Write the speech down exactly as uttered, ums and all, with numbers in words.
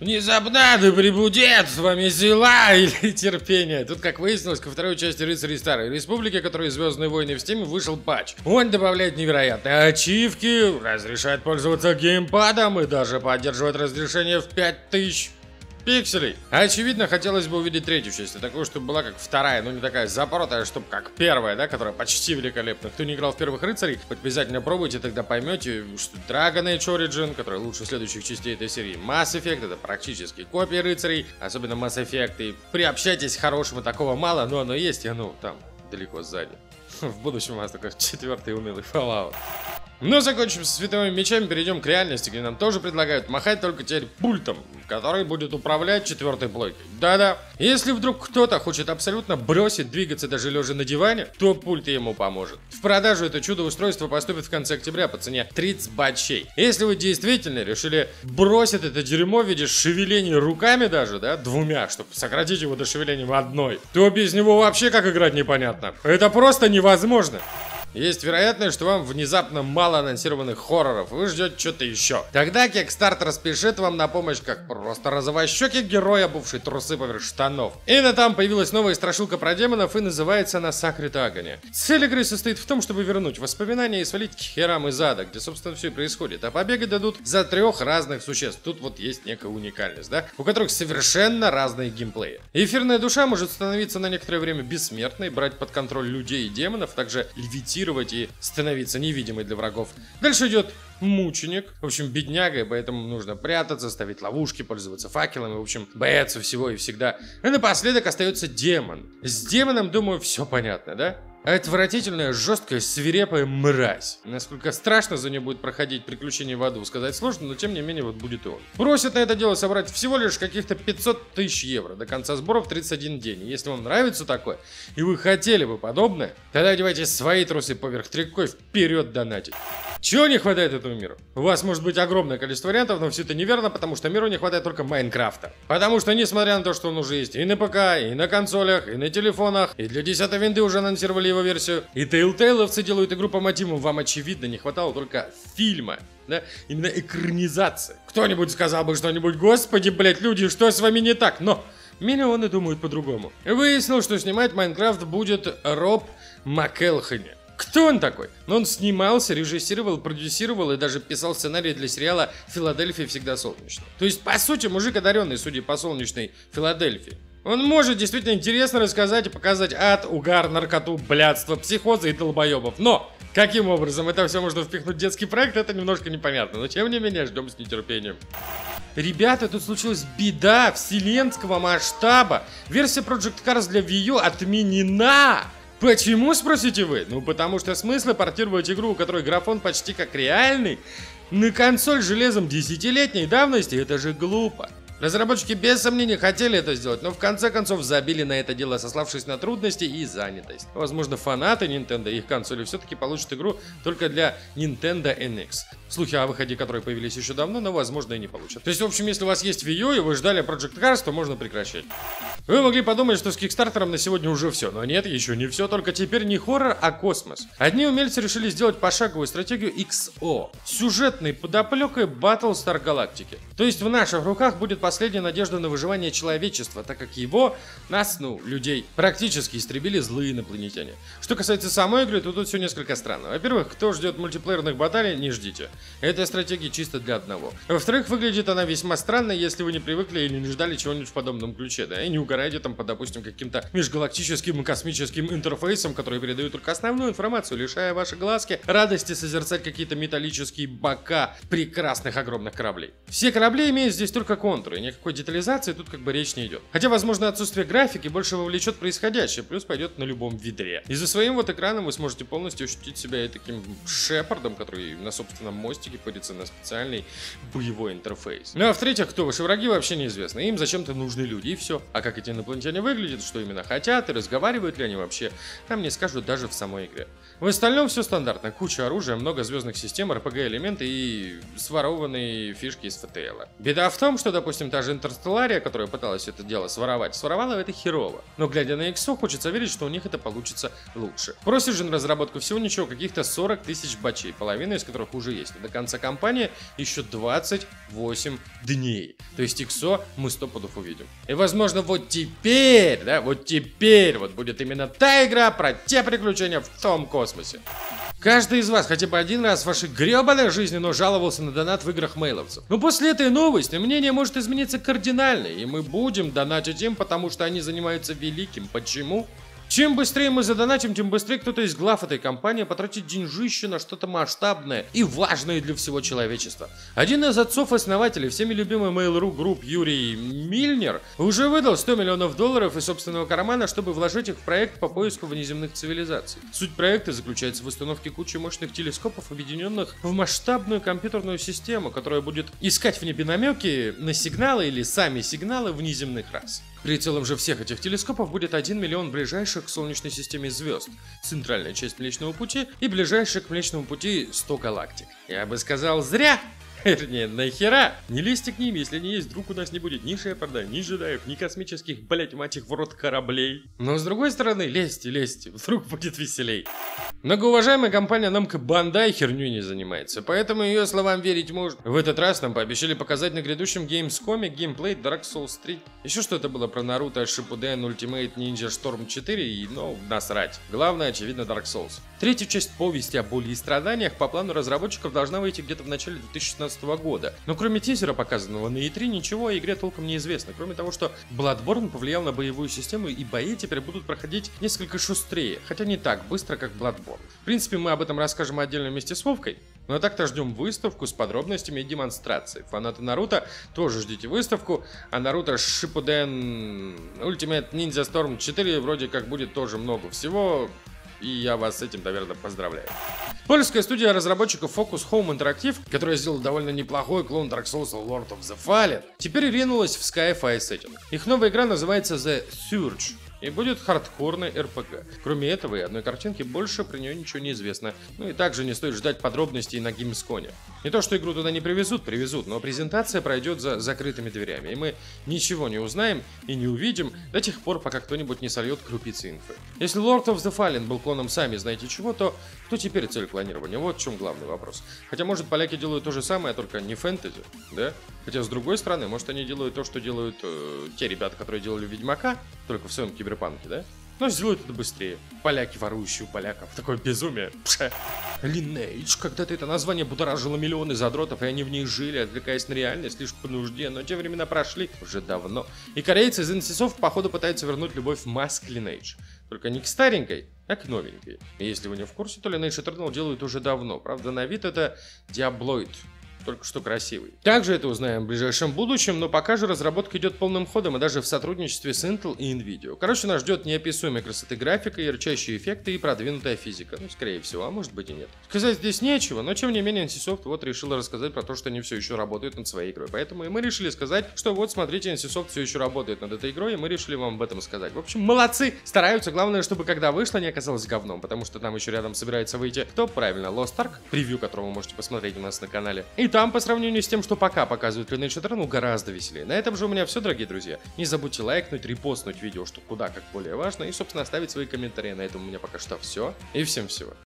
Внезапно да прибудет с вами сила или терпение. Тут, как выяснилось, ко второй части Рыцарей Старой Республики, который Звездные войны в стиме, вышел патч. Он добавляет невероятные ачивки, разрешает пользоваться геймпадом и даже поддерживает разрешение в пять тысяч пикселей. Очевидно, хотелось бы увидеть третью часть, такую, чтобы была как вторая, но не такая запоротая, чтобы как первая, да, которая почти великолепна. Кто не играл в первых рыцарей, обязательно пробуйте, тогда поймете, что Dragon Age Origin, который лучше следующих частей этой серии, Mass Effect, это практически копии рыцарей, особенно Mass Effect, и приобщайтесь, хорошего такого мало, но оно есть, и оно там, далеко сзади. В будущем у нас такой четвертый унылый Fallout. Но закончим с световыми мечами, перейдем к реальности, где нам тоже предлагают махать, только теперь пультом, который будет управлять четвертой плойкой. Да-да. Если вдруг кто-то хочет абсолютно бросить двигаться даже лежа на диване, то пульт ему поможет. В продажу это чудо-устройство поступит в конце октября по цене тридцать бачей. Если вы действительно решили бросить это дерьмо в виде шевелений руками даже, да, двумя, чтобы сократить его до шевеления в одной, то без него вообще как играть непонятно. Это просто невозможно. Есть вероятность, что вам внезапно мало анонсированных хорроров, и вы ждете что-то еще. Тогда Kickstarter спешит вам на помощь, как просто розовощеки герой, обувший трусы поверх штанов. Именно там появилась новая страшилка про демонов, и называется она Sacred Agony. Цель игры состоит в том, чтобы вернуть воспоминания и свалить к херам из ада, где, собственно, все и происходит. А побеги дадут за трех разных существ. Тут вот есть некая уникальность, да? У которых совершенно разные геймплеи. Эфирная душа может становиться на некоторое время бессмертной, брать под контроль людей и демонов, также левитировать и становиться невидимой для врагов. Дальше идет мученик, в общем, бедняга, и поэтому нужно прятаться, ставить ловушки, пользоваться факелами, в общем, бояться всего и всегда. И напоследок остается демон. С демоном, думаю, все понятно, да? Отвратительная, жесткая, свирепая мразь. Насколько страшно за нее будет проходить приключения в аду, сказать сложно, но тем не менее вот будет он. Просят на это дело собрать всего лишь каких-то пятьсот тысяч евро до конца сборов тридцать один день. И если вам нравится такое, и вы хотели бы подобное, тогда одевайте свои трусы поверх трико и вперед донатить. Чего не хватает этому миру? У вас может быть огромное количество вариантов, но все это неверно, потому что миру не хватает только Майнкрафта. Потому что, несмотря на то, что он уже есть и на ПК, и на консолях, и на телефонах, и для десятой винды уже анонсировали его версию, и тейлтейловцы делают игру по мотивам, вам очевидно не хватало только фильма, да, именно экранизации. Кто-нибудь сказал бы что-нибудь, господи, блять, люди, что с вами не так? Но миллионы думают по-другому. Выяснил, что снимать Майнкрафт будет Роб Маккелхене. Кто он такой? Но он снимался, режиссировал, продюсировал и даже писал сценарий для сериала «Филадельфия всегда солнечно». То есть, по сути, мужик одаренный, судя по солнечной Филадельфии. Он может действительно интересно рассказать и показать ад, угар, наркоту, блядство, психозы и долбоебов. Но каким образом это все можно впихнуть в детский проект, это немножко непонятно. Но тем не менее, ждем с нетерпением. Ребята, тут случилась беда вселенского масштаба. Версия Project карс для Wii U отменена. Почему, спросите вы? Ну, потому что смысла портировать игру, у которой графон почти как реальный, на консоль железом десятилетней давности, это же глупо. Разработчики без сомнения хотели это сделать, но в конце концов забили на это дело, сославшись на трудности и занятость. Возможно, фанаты Nintendo и их консоли все-таки получат игру только для Nintendo эн икс. Слухи о выходе которой появились еще давно, но возможно и не получат. То есть, в общем, если у вас есть Wii U и вы ждали Project карс, то можно прекращать. Вы могли подумать, что с Кикстартером на сегодня уже все, но нет, еще не все, только теперь не хоррор, а космос. Одни умельцы решили сделать пошаговую стратегию икс о, сюжетной подоплекой Battle Star Галактики. То есть в наших руках будет последняя надежда на выживание человечества, так как его, нас, ну, людей, практически истребили злые инопланетяне. Что касается самой игры, то тут все несколько странно. Во-первых, кто ждет мультиплеерных баталий, не ждите. Эта стратегия чисто для одного. Во-вторых, выглядит она весьма странно, если вы не привыкли или не ждали чего-нибудь в подобном ключе, да, и не угорайте там по, допустим, каким-то межгалактическим и космическим интерфейсам, которые передают только основную информацию, лишая ваши глазки радости созерцать какие-то металлические бока прекрасных огромных кораблей. Все корабли имеют здесь только контуры, никакой детализации тут как бы речь не идет. Хотя, возможно, отсутствие графики больше вовлечет происходящее, плюс пойдет на любом ведре. И за своим вот экраном вы сможете полностью ощутить себя и таким шепардом, который на собственном мостике пырится на специальный боевой интерфейс. Ну а в-третьих, кто ваши враги, вообще неизвестно. Им зачем-то нужны люди, и все. А как эти инопланетяне выглядят, что именно хотят и разговаривают ли они вообще, нам не скажут даже в самой игре. В остальном все стандартно. Куча оружия, много звездных систем, эр пи джи-элементы и сворованные фишки из эф тэ эл. Беда в том, что, допустим, та же Интерстеллария, которая пыталась это дело своровать, своровала это херово. Но глядя на икс о, хочется верить, что у них это получится лучше. Просишь же на разработку всего ничего, каких-то сорок тысяч бачей, половина из которых уже есть. До конца кампании еще двадцать восемь дней. То есть икс о мы сто пудов увидим. И возможно вот теперь, да, вот теперь вот будет именно та игра про те приключения в том космосе. Каждый из вас хотя бы один раз в вашей гребаной жизни, но жаловался на донат в играх мейловцев. Но после этой новости мнение может измениться кардинально, и мы будем донатить им, потому что они занимаются великим. Почему? Чем быстрее мы задонатим, тем быстрее кто-то из глав этой компании потратит деньжище на что-то масштабное и важное для всего человечества. Один из отцов-основателей всеми любимой Mail.ru групп Юрий Мильнер уже выдал сто миллионов долларов из собственного кармана, чтобы вложить их в проект по поиску внеземных цивилизаций. Суть проекта заключается в установке кучи мощных телескопов, объединенных в масштабную компьютерную систему, которая будет искать в небе намеки на сигналы или сами сигналы внеземных рас. Прицелом же всех этих телескопов будет один миллион ближайших к Солнечной системе звезд, центральная часть Млечного Пути и ближайших к Млечному Пути сто галактик. Я бы сказал, зря! Вернее, нахера? Не лезьте к ним, если не есть, вдруг у нас не будет ни Шепарда, ни джедаев, ни космических, блять, мать их в рот, кораблей. Но с другой стороны, лезьте, лезьте, вдруг будет веселей. Многоуважаемая компания Namco Bandai херню не занимается, поэтому ее словам верить можно. В этот раз нам пообещали показать на грядущем Gamescom геймплей Dark Souls три. Еще что-то было про Наруто Шипуден Ultimate Ninja Storm четыре и, ну, насрать. Главное, очевидно, Dark Souls. Третья часть повести о боли и страданиях по плану разработчиков должна выйти где-то в начале две тысячи шестнадцатого года. Но кроме тизера, показанного на и три, ничего о игре толком не известно. Кроме того, что Bloodborne повлиял на боевую систему и бои теперь будут проходить несколько шустрее, хотя не так быстро, как Bloodborne. В принципе, мы об этом расскажем отдельно вместе с Вовкой. Ну а так-то ждем выставку с подробностями и демонстрацией. Фанаты Наруто тоже ждите выставку, а Наруто Шипуден Ultimate Ninja Storm четыре вроде как будет тоже много всего. И я вас с этим, наверное, поздравляю. Польская студия разработчиков Focus Home Interactive, которая сделала довольно неплохой клон Dark Souls Lord of the Fallen, теперь ринулась в Skyfire сеттинг. Их новая игра называется The Surge и будет хардкорный эр пэ гэ. Кроме этого и одной картинки больше про нее ничего не известно. Ну и также не стоит ждать подробностей на Gamescom. Не то что игру туда не привезут, привезут, но презентация пройдет за закрытыми дверями, и мы ничего не узнаем и не увидим до тех пор, пока кто-нибудь не сольет крупицы инфы. Если Lord of the Fallen был клоном сами знаете чего, то кто теперь цель клонирования? Вот в чем главный вопрос. Хотя может поляки делают то же самое, только не фэнтези, да? Хотя с другой стороны, может они делают то, что делают э, те ребята, которые делали Ведьмака, только в своем киберпанке. Киберпанки, да? Но сделают это быстрее. Поляки, ворующие у поляков. Такое безумие. Пша. Lineage. Когда-то это название будоражило миллионы задротов, и они в ней жили, отвлекаясь на реальность лишь по нужде. Но те времена прошли уже давно. И корейцы из эн си софт, походу, пытаются вернуть любовь в маск Lineage. Только не к старенькой, а к новенькой. И если вы не в курсе, то Lineage Eternal делают уже давно. Правда, на вид это Диаблоид. Только что красивый. Также это узнаем в ближайшем будущем, но пока же разработка идет полным ходом и даже в сотрудничестве с Intel и Nvidia. Короче, нас ждет неописуемой красоты графика, ярчайшие эффекты и продвинутая физика. Ну, скорее всего, а может быть и нет. Сказать здесь нечего, но тем не менее NCSoft вот решила рассказать про то, что они все еще работают над своей игрой. Поэтому и мы решили сказать, что вот смотрите, NCSoft все еще работает над этой игрой, и мы решили вам об этом сказать. В общем, молодцы! Стараются, главное, чтобы когда вышло, не оказалось говном, потому что там еще рядом собирается выйти, кто правильно, Lost Ark, превью которого вы можете посмотреть у нас на канале. И там Там, по сравнению с тем, что пока показывают Lineage Eternal, гораздо веселее. На этом же у меня все, дорогие друзья. Не забудьте лайкнуть, репостнуть видео, что куда как более важно. И, собственно, оставить свои комментарии. На этом у меня пока что все. И всем всего.